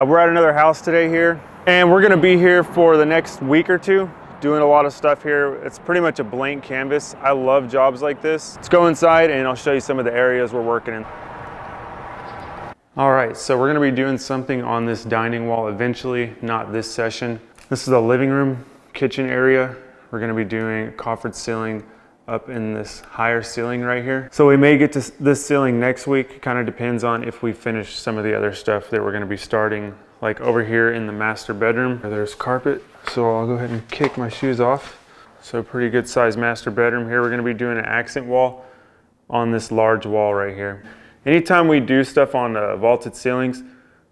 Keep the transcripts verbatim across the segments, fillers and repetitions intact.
We're at another house today here, and we're gonna be here for the next week or two doing a lot of stuff here. It's pretty much a blank canvas. I love jobs like this. Let's go inside and I'll show you some of the areas we're working in. All right, so we're gonna be doing something on this dining wall eventually, not this session. This is the living room, kitchen area. We're gonna be doing coffered ceiling up in this higher ceiling right here. So we may get to this ceiling next week. It kind of depends on if we finish some of the other stuff that we're gonna be starting, like over here in the master bedroom. There's carpet, so I'll go ahead and kick my shoes off. So pretty good sized master bedroom here. We're gonna be doing an accent wall on this large wall right here. Anytime we do stuff on uh, vaulted ceilings,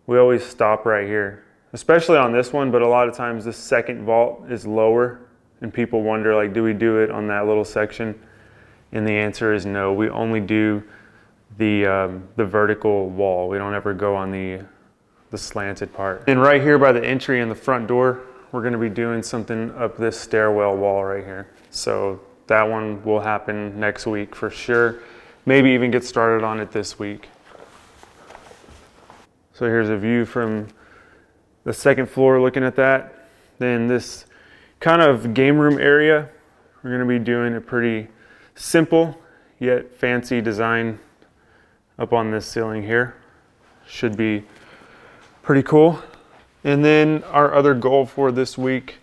we always stop right here, especially on this one, but a lot of times this second vault is lower. And people wonder, like, do we do it on that little section? And the answer is no. We only do the um, the vertical wall. We don't ever go on the the slanted part. And right here by the entry and the front door, we're going to be doing something up this stairwell wall right here. So that one will happen next week for sure. Maybe even get started on it this week. So here's a view from the second floor looking at that. Then this kind of game room area, we're going to be doing a pretty simple yet fancy design up on this ceiling here. Should be pretty cool. And then our other goal for this week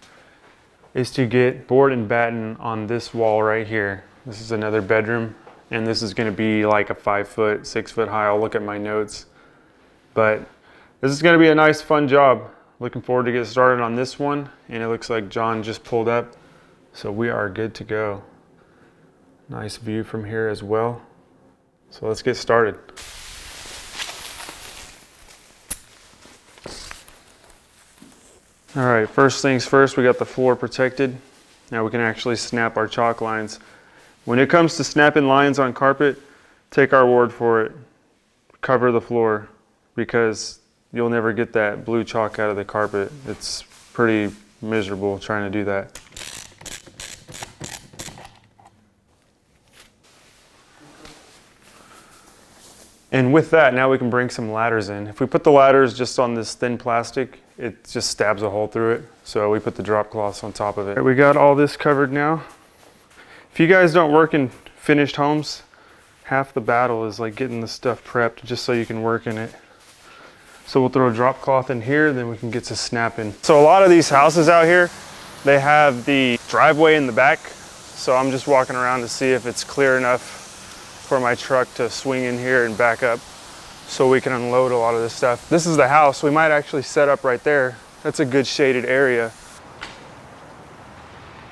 is to get board and batten on this wall right here. This is another bedroom, and this is going to be like a five foot six foot high. I'll look at my notes, but this is going to be a nice fun job. Looking forward to get started on this one, and it looks like John just pulled up, so we are good to go. Nice view from here as well. So let's get started. All right, first things first, we got the floor protected. Now we can actually snap our chalk lines. When it comes to snapping lines on carpet, take our word for it. Cover the floor, because you'll never get that blue chalk out of the carpet. It's pretty miserable trying to do that. And with that, now we can bring some ladders in. If we put the ladders just on this thin plastic, it just stabs a hole through it. So we put the drop cloths on top of it. Right, we got all this covered now. If you guys don't work in finished homes, half the battle is like getting the stuff prepped just so you can work in it. So we'll throw a drop cloth in here, then we can get to snapping. So a lot of these houses out here, they have the driveway in the back. So I'm just walking around to see if it's clear enough for my truck to swing in here and back up so we can unload a lot of this stuff. This is the house. We might actually set up right there. That's a good shaded area.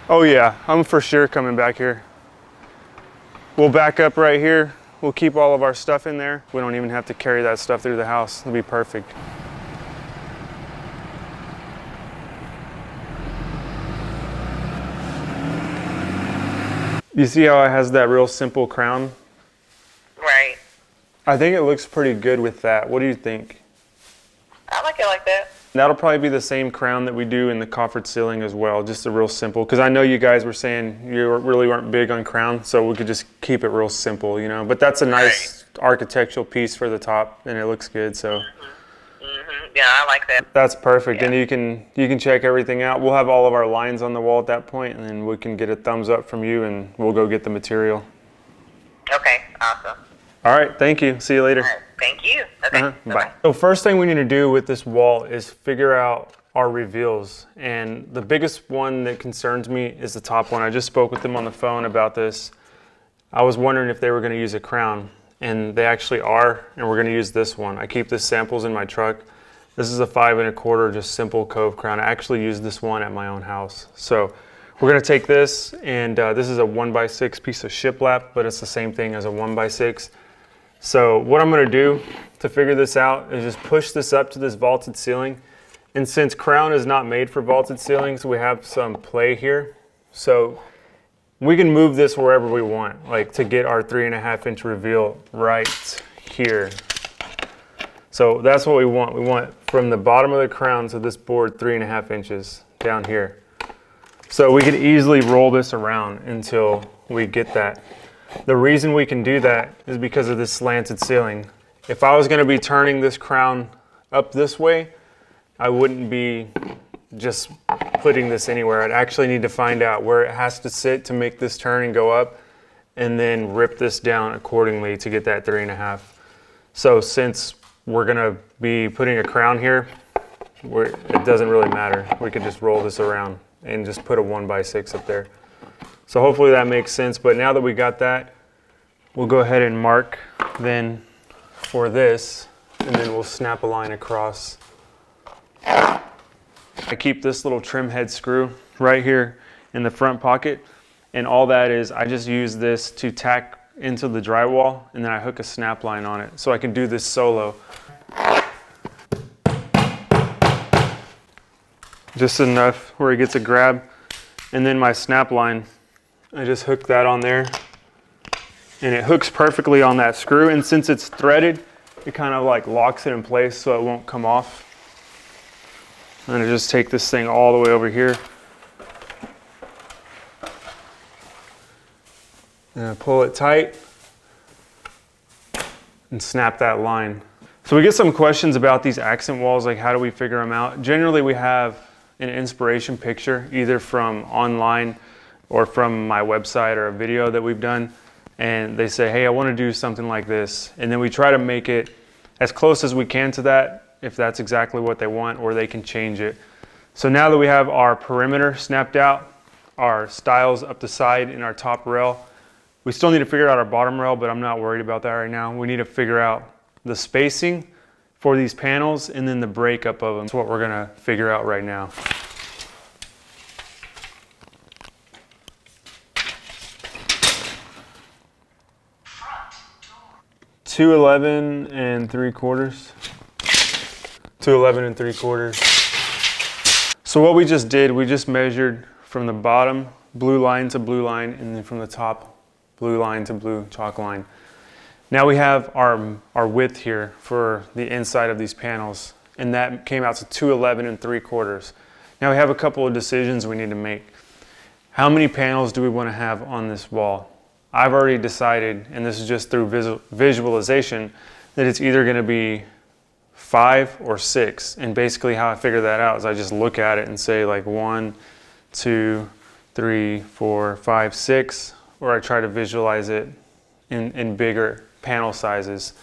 Oh yeah, I'm for sure coming back here. We'll back up right here. We'll keep all of our stuff in there. We don't even have to carry that stuff through the house. It'll be perfect. You see how it has that real simple crown? Right. I think it looks pretty good with that. What do you think? I like it like that. That'll probably be the same crown that we do in the coffered ceiling as well, just a real simple, because I know you guys were saying you really weren't big on crown, so we could just keep it real simple, you know, but that's a nice right. architectural piece for the top, and it looks good, so. Mm-hmm. Mm-hmm. Yeah, I like that. That's perfect, yeah. And you can, you can check everything out. We'll have all of our lines on the wall at that point, and then we can get a thumbs up from you, and we'll go get the material. Okay, awesome. All right, thank you. See you later. All right, thank you. Okay, uh-huh. Bye. Bye. So first thing we need to do with this wall is figure out our reveals. And the biggest one that concerns me is the top one. I just spoke with them on the phone about this. I was wondering if they were going to use a crown, and they actually are, and we're going to use this one. I keep the samples in my truck. This is a five and a quarter, just simple cove crown. I actually use this one at my own house. So we're going to take this, and uh, this is a one by six piece of shiplap, but it's the same thing as a one by six. So what I'm gonna do to figure this out is just push this up to this vaulted ceiling. And since crown is not made for vaulted ceilings, we have some play here. So we can move this wherever we want, like to get our three and a half inch reveal right here. So that's what we want. We want from the bottom of the crown to this board three and a half inches down here. So we could easily roll this around until we get that. The reason we can do that is because of this slanted ceiling. If I was going to be turning this crown up this way, I wouldn't be just putting this anywhere. I'd actually need to find out where it has to sit to make this turn and go up, and then rip this down accordingly to get that three and a half. So since we're gonna be putting a crown here, we're, it doesn't really matter. We could just roll this around and just put a one by six up there. So hopefully that makes sense. But now that we got that, we'll go ahead and mark then for this, and then we'll snap a line across. I keep this little trim head screw right here in the front pocket, and all that is, I just use this to tack into the drywall, and then I hook a snap line on it so I can do this solo. Just enough where it gets a grab, and then my snap line, I just hook that on there, and it hooks perfectly on that screw, and since it's threaded, it kind of like locks it in place so it won't come off. And I just take this thing all the way over here. And pull it tight and snap that line. So we get some questions about these accent walls, like how do we figure them out? Generally we have an inspiration picture either from online or from my website or a video that we've done. And they say, hey, I want to do something like this. And then we try to make it as close as we can to that, if that's exactly what they want, or they can change it. So now that we have our perimeter snapped out, our styles up the side and our top rail, we still need to figure out our bottom rail, but I'm not worried about that right now. We need to figure out the spacing for these panels and then the breakup of them. That's what we're gonna figure out right now. two eleven and three quarters. two eleven and three quarters. So what we just did, we just measured from the bottom, blue line to blue line, and then from the top, blue line to blue chalk line. Now we have our, our width here for the inside of these panels, and that came out to two eleven and three quarters. Now we have a couple of decisions we need to make. How many panels do we want to have on this wall? I've already decided, and this is just through visual, visualization, that it's either going to be five or six. And basically how I figure that out is I just look at it and say like one, two, three, four, five, six, or I try to visualize it in, in bigger panel sizes.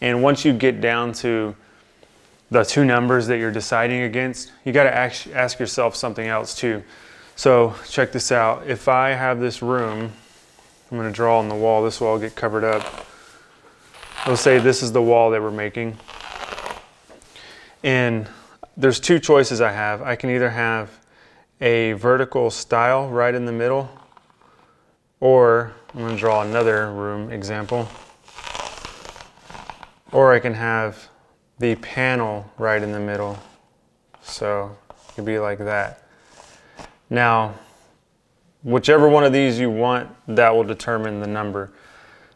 And once you get down to the two numbers that you're deciding against, you gotta ask, ask yourself something else too. So check this out. If I have this room, I'm gonna draw on the wall, this wall will get covered up. Let's say this is the wall that we're making. And there's two choices I have. I can either have a vertical style right in the middle, or I'm going to draw another room example, or I can have the panel right in the middle, so it could be like that. Now whichever one of these you want, that will determine the number.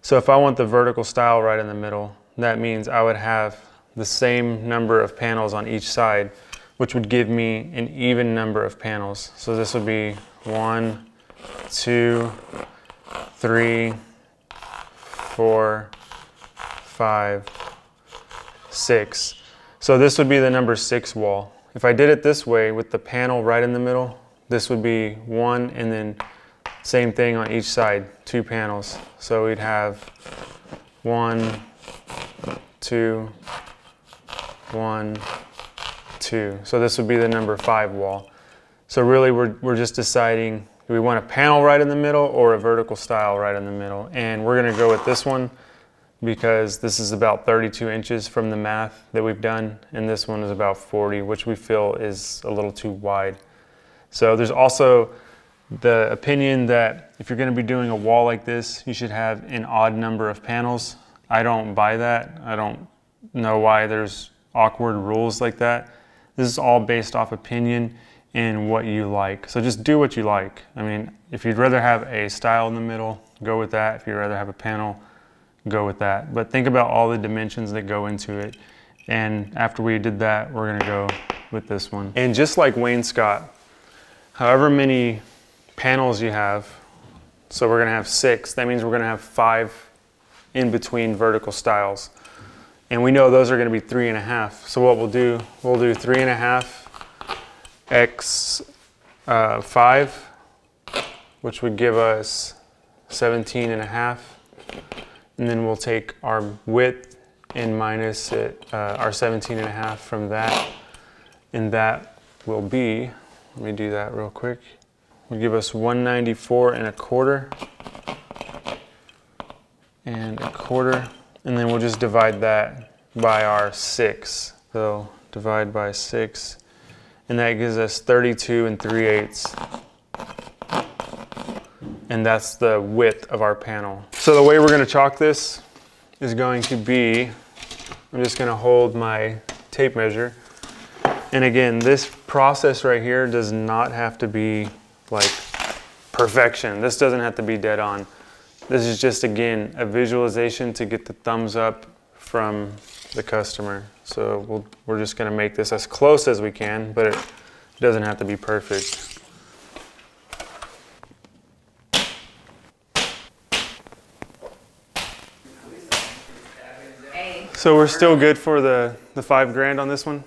So if I want the vertical style right in the middle, that means I would have the same number of panels on each side, which would give me an even number of panels. So this would be one, two, three, four, five, six. So this would be the number six wall. If I did it this way with the panel right in the middle, this would be one, and then same thing on each side, two panels. So we'd have one, two, one, two. So this would be the number five wall. So really we're, we're just deciding, do we want a panel right in the middle or a vertical style right in the middle? And we're going to go with this one because this is about thirty-two inches from the math that we've done, and this one is about forty, which we feel is a little too wide. So there's also the opinion that if you're going to be doing a wall like this, you should have an odd number of panels. I don't buy that. I don't know why there's awkward rules like that. This is all based off opinion and what you like. So just do what you like. I mean, if you'd rather have a style in the middle, go with that. If you'd rather have a panel, go with that. But think about all the dimensions that go into it. And after we did that, we're gonna go with this one. And just like wainscot, however many panels you have, so we're gonna have six, that means we're gonna have five in between vertical styles. and we know those are going to be three and a half. So what we'll do, we'll do three and a half x uh, five, which would give us seventeen and a half. And then we'll take our width and minus it, uh, our seventeen and a half from that. And that will be, let me do that real quick, will give us one ninety-four and a quarter. And a quarter. And then we'll just divide that by our six. So divide by six. And that gives us thirty-two and three eighths. And that's the width of our panel. So the way we're going to chalk this is going to be, I'm just going to hold my tape measure. And again, this process right here does not have to be like perfection. This doesn't have to be dead on. This is just, again, a visualization to get the thumbs up from the customer. So we'll, we're just going to make this as close as we can, but it doesn't have to be perfect. So we're still good for the, the five grand on this one?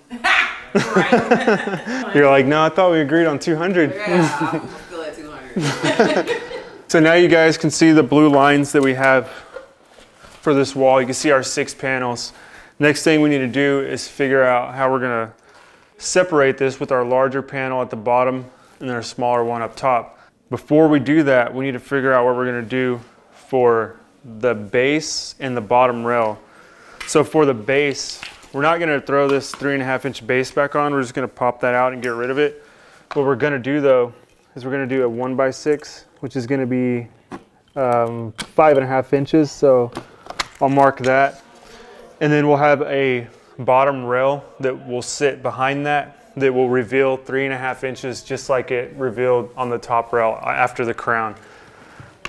You're like, no, I thought we agreed on two hundred. Yeah, I'm still at two hundred. So now you guys can see the blue lines that we have for this wall. You can see our six panels. Next thing we need to do is figure out how we're gonna separate this with our larger panel at the bottom and then our smaller one up top. Before we do that, we need to figure out what we're gonna do for the base and the bottom rail. So for the base, we're not gonna throw this three and a half inch base back on. We're just gonna pop that out and get rid of it. What we're gonna do though, is we're gonna do a one by six, which is gonna be um, five and a half inches. So I'll mark that. And then we'll have a bottom rail that will sit behind that, that will reveal three and a half inches, just like it revealed on the top rail after the crown.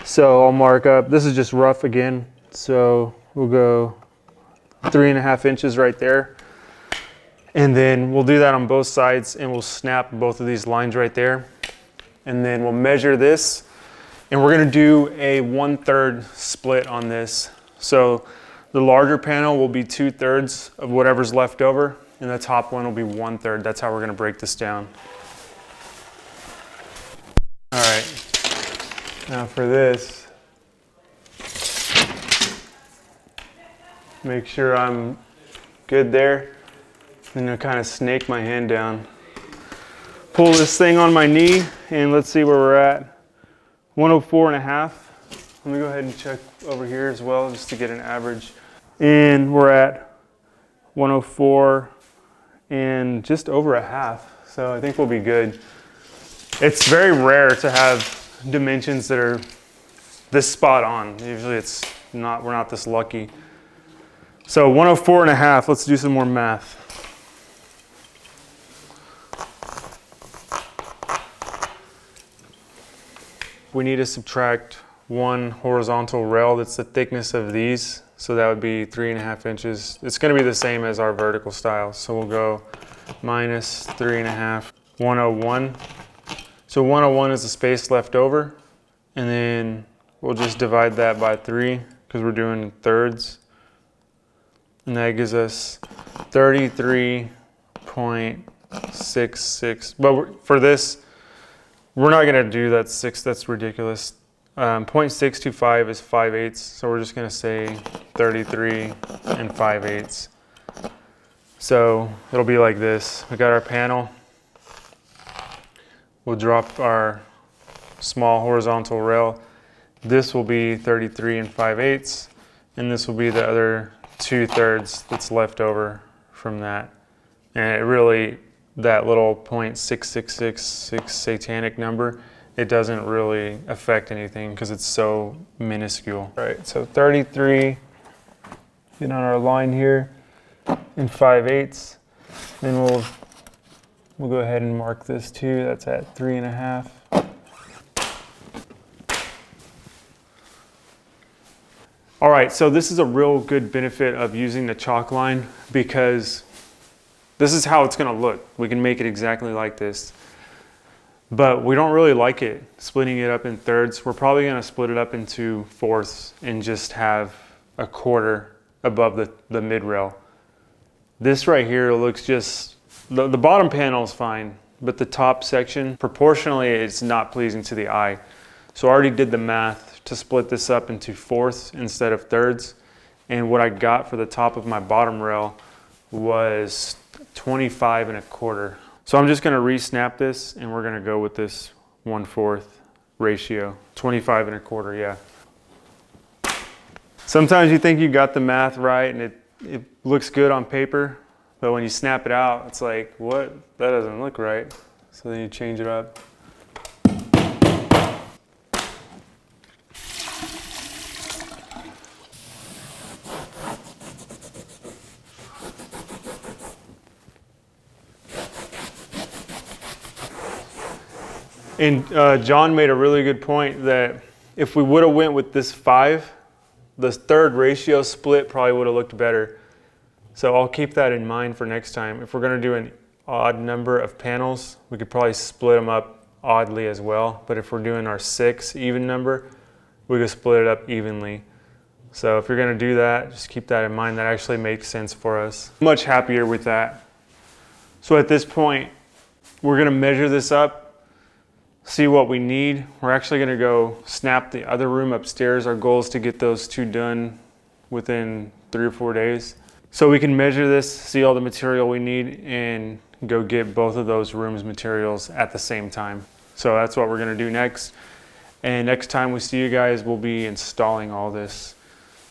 So I'll mark up, this is just rough again. So we'll go three and a half inches right there. And then we'll do that on both sides and we'll snap both of these lines right there. And then we'll measure this and we're gonna do a one third split on this. So the larger panel will be two thirds of whatever's left over and the top one will be one third. That's how we're gonna break this down. All right, now for this, make sure I'm good there. I'm gonna kind of snake my hand down. Pull this thing on my knee and let's see where we're at. one oh four and a half. Let me go ahead and check over here as well just to get an average. And we're at one oh four and just over a half. So I think we'll be good. It's very rare to have dimensions that are this spot on. Usually it's not, we're not this lucky. So one oh four and a half, let's do some more math. We need to subtract one horizontal rail that's the thickness of these. So that would be three and a half inches. It's gonna be the same as our vertical style. So we'll go minus three and a half, one oh one. So one oh one is the space left over. And then we'll just divide that by three because we're doing thirds. And that gives us thirty-three point six six. But we're, for this, we're not gonna do that six, that's ridiculous. Um, zero point six two five is five eighths, so we're just gonna say thirty-three and five eighths. So it'll be like this. We got our panel. We'll drop our small horizontal rail. This will be thirty-three and five eighths, and this will be the other two thirds that's left over from that. And it really, that little zero point six six six six satanic number, it doesn't really affect anything because it's so minuscule. All right, so thirty-three, get on our line here, and five eighths. Then we'll, we'll go ahead and mark this too. That's at three and a half. All right, so this is a real good benefit of using the chalk line because this is how it's gonna look. We can make it exactly like this, but we don't really like it, splitting it up in thirds. We're probably gonna split it up into fourths and just have a quarter above the, the mid-rail. This right here looks just, the, the bottom panel is fine, but the top section, proportionally, it's not pleasing to the eye. So I already did the math to split this up into fourths instead of thirds. And what I got for the top of my bottom rail was twenty-five and a quarter. So I'm just gonna re-snap this and we're gonna go with this one-fourth ratio, twenty-five and a quarter, yeah. Sometimes you think you got the math right and it, it looks good on paper, but when you snap it out, it's like, what? That doesn't look right. So then you change it up. And uh, John made a really good point that if we would have went with this five, the third ratio split probably would have looked better. So I'll keep that in mind for next time. If we're gonna do an odd number of panels, we could probably split them up oddly as well. But if we're doing our six even number, we could split it up evenly. So if you're gonna do that, just keep that in mind. That actually makes sense for us. Much happier with that. So at this point, we're gonna measure this up, see what we need. We're actually gonna go snap the other room upstairs. Our goal is to get those two done within three or four days. So we can measure this, see all the material we need, and go get both of those rooms materials at the same time. So that's what we're gonna do next. And next time we see you guys, we'll be installing all this.